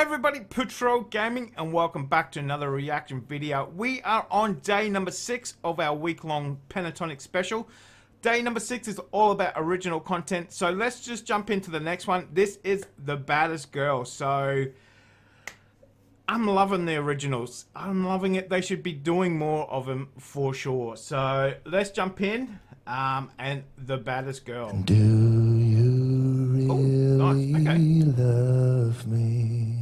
Hi everybody, Patrol Gaming, and welcome back to another reaction video. We are on day number 6 of our week-long Pentatonix special. Day number 6 is all about original content, so let's just jump into the next one. This is The Baddest Girl, so I'm loving the originals. I'm loving it. They should be doing more of them for sure. So let's jump in, and The Baddest Girl. Do you nice. Okay. Love me?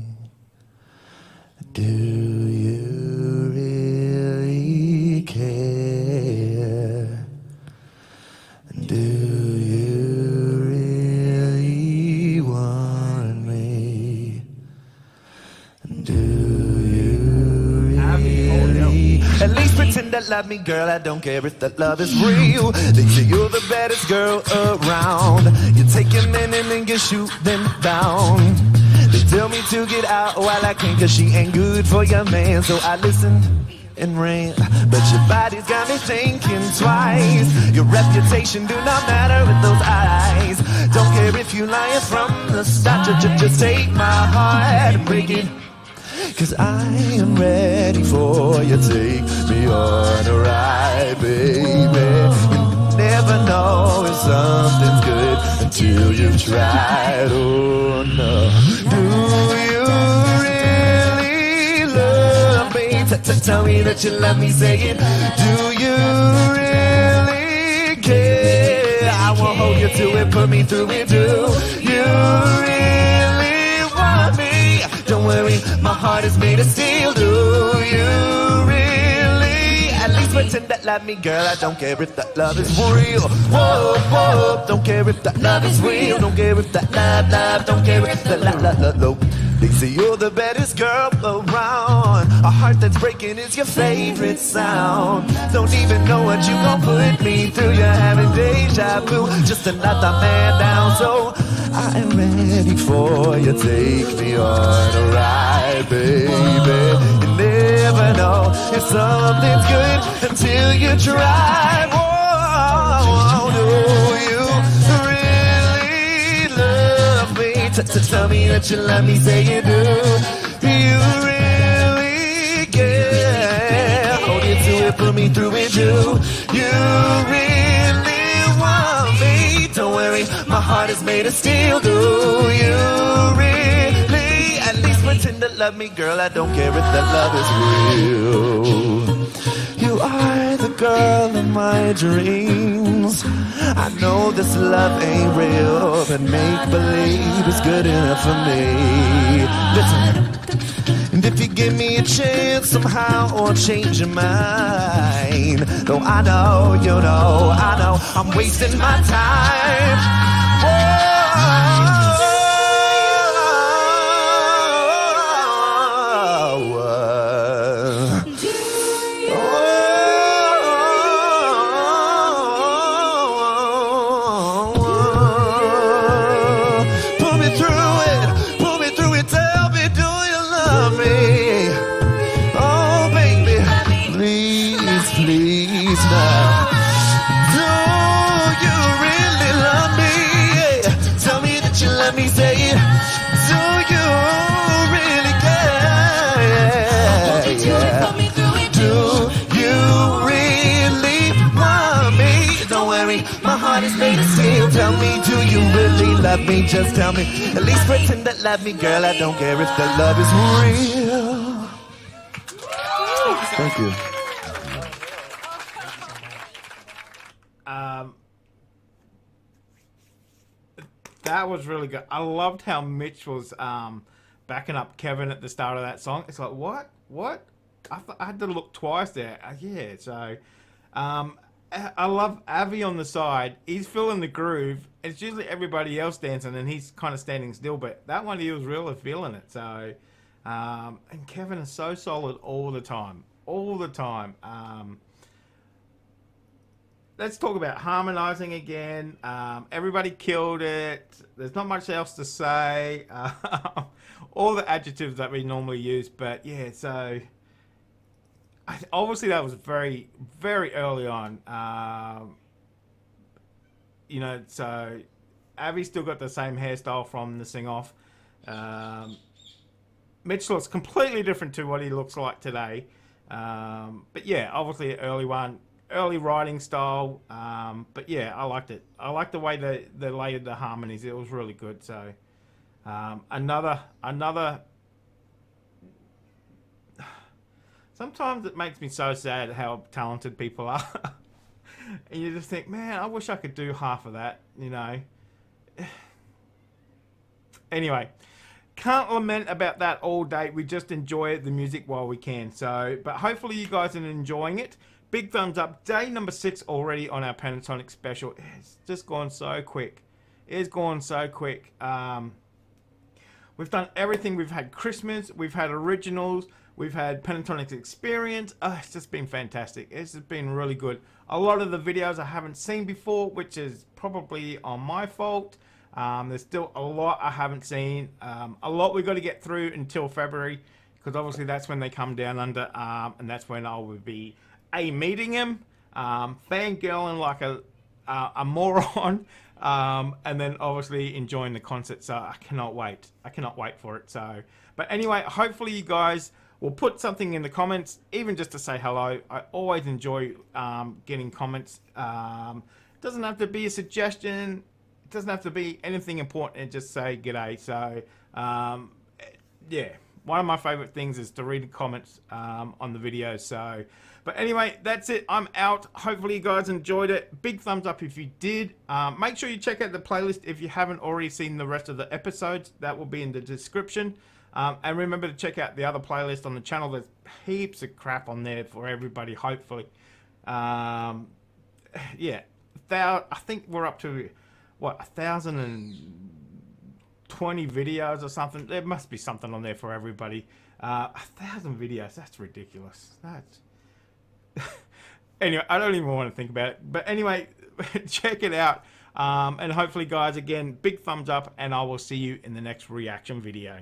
Do you really care? Do you really want me? Do you really? At least pretend I love me, girl. I don't care if that love is real. They say you're the baddest girl around. You take your men and then you shoot them down. They tell me to get out while I can, cause she ain't good for your man. So I listen and rant, but your body's got me thinking twice. Your reputation do not matter with those eyes. Don't care if you lying from the start. Just take my heart and break it, cause I am ready for you. Take me on a ride, baby. You never know if something's good until you've tried. Oh no. Tell me that you love me, say it. Do you really care? I won't hold you to it, put me through it. Do you really want me? Don't worry, my heart is made of steel. Do you really? At least pretend that love me, girl. I don't care if that love is real. Whoa, whoa. Don't care if that love is real. Don't care if that love. Don't care if that love. They say you're the baddest girl around. A heart that's breaking is your favorite sound. Don't even know what you gon' put me through. You're having deja vu, just another man down. So I am ready for you. Take me on a ride, baby. You never know if something's good until you try. Whoa, do you? Tell me that you love me, say you do. You really care? Hold you to it, put me through it, you. You really want me? Don't worry, my heart is made of steel. Do you really? At least pretend to love me, girl. I don't care if that love is real. You are the girl in my dreams. I know this love ain't real, but make-believe is good enough for me. Listen, and if you give me a chance somehow or change your mind, though I know, you know, I know I'm wasting my time. Please now, do you really love me? Yeah. Tell me that you love me, say it. Do you really care? Yeah. Do you really want me? Don't worry, my heart is made of steel. Tell me, do you really love me? Just tell me, at least pretend that love me, girl. I don't care if the love is real. Thank you. That was really good. I loved how Mitch was backing up Kevin at the start of that song. It's like, what? What? I had to look twice there. Yeah, so I love Avi on the side. He's filling the groove. It's usually everybody else dancing, and he's kind of standing still, but that one, he was really feeling it. So, and Kevin is so solid all the time. All the time. Let's talk about harmonizing again. Everybody killed it. There's not much else to say. All the adjectives that we normally use, but yeah, so obviously that was very, very early on. You know, so Avi's still got the same hairstyle from the sing-off. Mitch looks completely different to what he looks like today. But yeah, obviously an early one, early writing style. But yeah, I liked it. I liked the way they layered the harmonies. It was really good. So another. Sometimes it makes me so sad how talented people are. And you just think, man, I wish I could do half of that, you know. Anyway, can't lament about that all day. We just enjoy the music while we can. So, but hopefully you guys are enjoying it. Big thumbs up. Day number 6 already on our Pentatonix special. It's just gone so quick. It's gone so quick. We've done everything. We've had Christmas. We've had originals. We've had Pentatonix experience. Oh, it's just been fantastic. It's just been really good. A lot of the videos I haven't seen before, which is probably on my fault. There's still a lot I haven't seen. A lot we've got to get through until February, because obviously that's when they come down under, and that's when I will be meeting him, fangirling like a moron, and then obviously enjoying the concert. So I cannot wait. I cannot wait for it. So, but anyway, hopefully you guys. We'll put something in the comments, even just to say hello. I always enjoy getting comments. It doesn't have to be a suggestion. It doesn't have to be anything important. And just say g'day. So, yeah, one of my favorite things is to read the comments on the video. So, but anyway, that's it. I'm out. Hopefully you guys enjoyed it. Big thumbs up if you did. Make sure you check out the playlist if you haven't already seen the rest of the episodes. That will be in the description. And remember to check out the other playlist on the channel. There's heaps of crap on there for everybody, hopefully. Yeah, I think we're up to, what, 1,020 videos or something. There must be something on there for everybody. 1,000 videos, that's ridiculous. That's anyway, I don't even want to think about it. But anyway, check it out. And hopefully, guys, again, big thumbs up, and I will see you in the next reaction video.